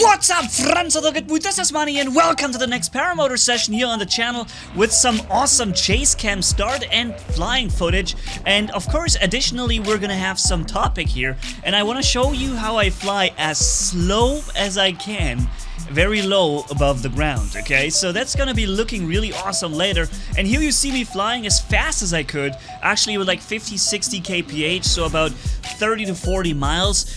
What's up, friends? This is Manni, and welcome to the next Paramotor session here on the channel with some awesome chase cam start and flying footage. And of course, additionally, we're gonna have some topic here, and I want to show you how I fly as slow as I can, very low above the ground. Okay, so that's gonna be looking really awesome later. And here you see me flying as fast as I could, actually with like 50-60 kph, so about 30 to 40 miles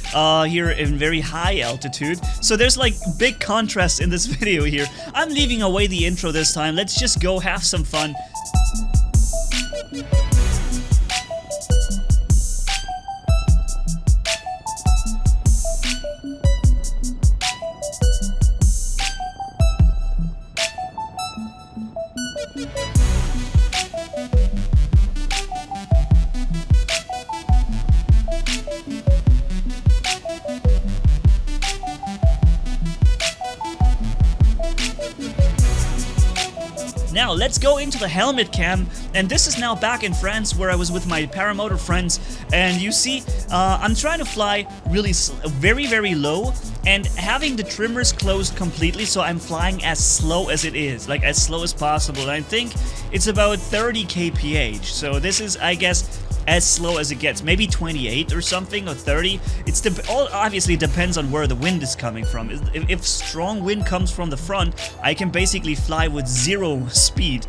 here in very high altitude. So there's like big contrast in this video here. I'm leaving away the intro this time. Let's just go have some fun. Now let's go into the helmet cam, and this is now back in France where I was with my paramotor friends, and you see I'm trying to fly really very, very low and having the trimmers closed completely, so I'm flying as slow as it is, like as slow as possible. And I think it's about 30 kph, so this is, I guess, as slow as it gets, maybe 28 or something, or 30. It's all obviously depends on where the wind is coming from. If strong wind comes from the front, I can basically fly with zero speed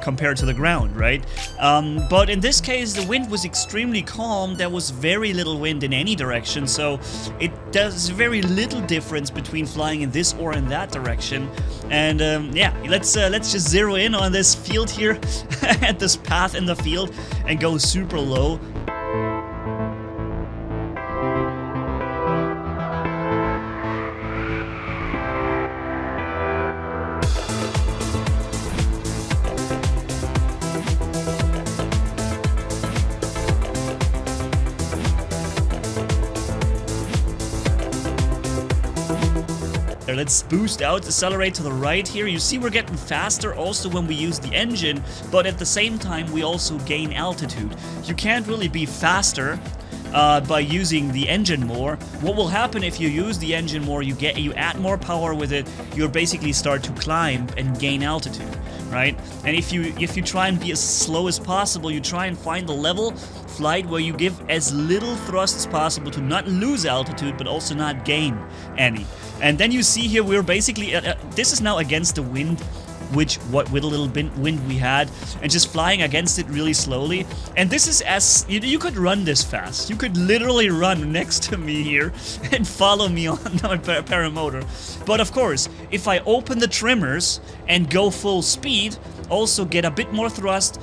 compared to the ground, right? But in this case, the wind was extremely calm. There was very little wind in any direction, so it does very little difference between flying in this or in that direction. And yeah, let's just zero in on this field here, at this path in the field, and go super low. Let's boost out, accelerate to the right here. You see we're getting faster also when we use the engine, but at the same time we also gain altitude. You can't really be faster by using the engine more. What will happen if you use the engine more, you add more power with it, you'll basically start to climb and gain altitude, right? And if you try and be as slow as possible, you try and find the level flight where you give as little thrust as possible to not lose altitude but also not gain any. And then you see here we're basically this is now against the wind, with a little bit wind we had, and just flying against it really slowly. And this is as you could run this fast. You could literally run next to me here and follow me on my paramotor. But of course, if I open the trimmers and go full speed, also get a bit more thrust,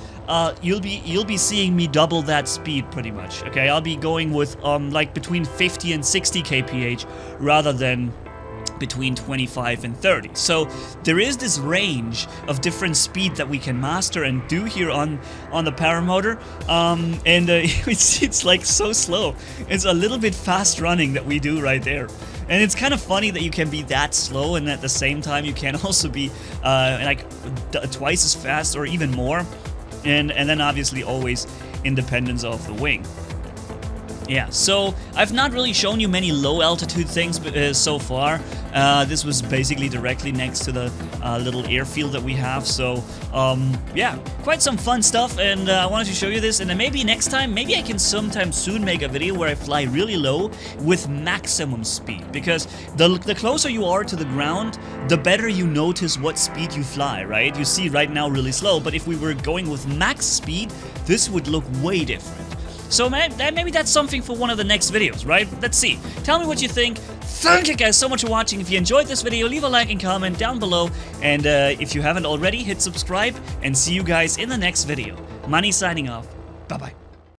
you'll be seeing me double that speed pretty much. Okay, I'll be going with like between 50 and 60 kph rather than between 25 and 30. So there is this range of different speed that we can master and do here on the paramotor, and it's like so slow. It's a little bit fast running that we do right there. And it's kind of funny that you can be that slow, and at the same time you can also be like twice as fast or even more, and then obviously always independence of the wing. Yeah, so I've not really shown you many low altitude things so far. This was basically directly next to the little airfield that we have, so yeah, quite some fun stuff, and I wanted to show you this. And then maybe next time, maybe I can sometime soon make a video where I fly really low with maximum speed, because the closer you are to the ground, the better you notice what speed you fly, right? You see right now really slow, but if we were going with max speed, this would look way different. So maybe that's something for one of the next videos, right? Let's see. Tell me what you think. Thank you guys so much for watching. If you enjoyed this video, leave a like and comment down below. And if you haven't already, hit subscribe. And see you guys in the next video. Manni signing off. Bye-bye.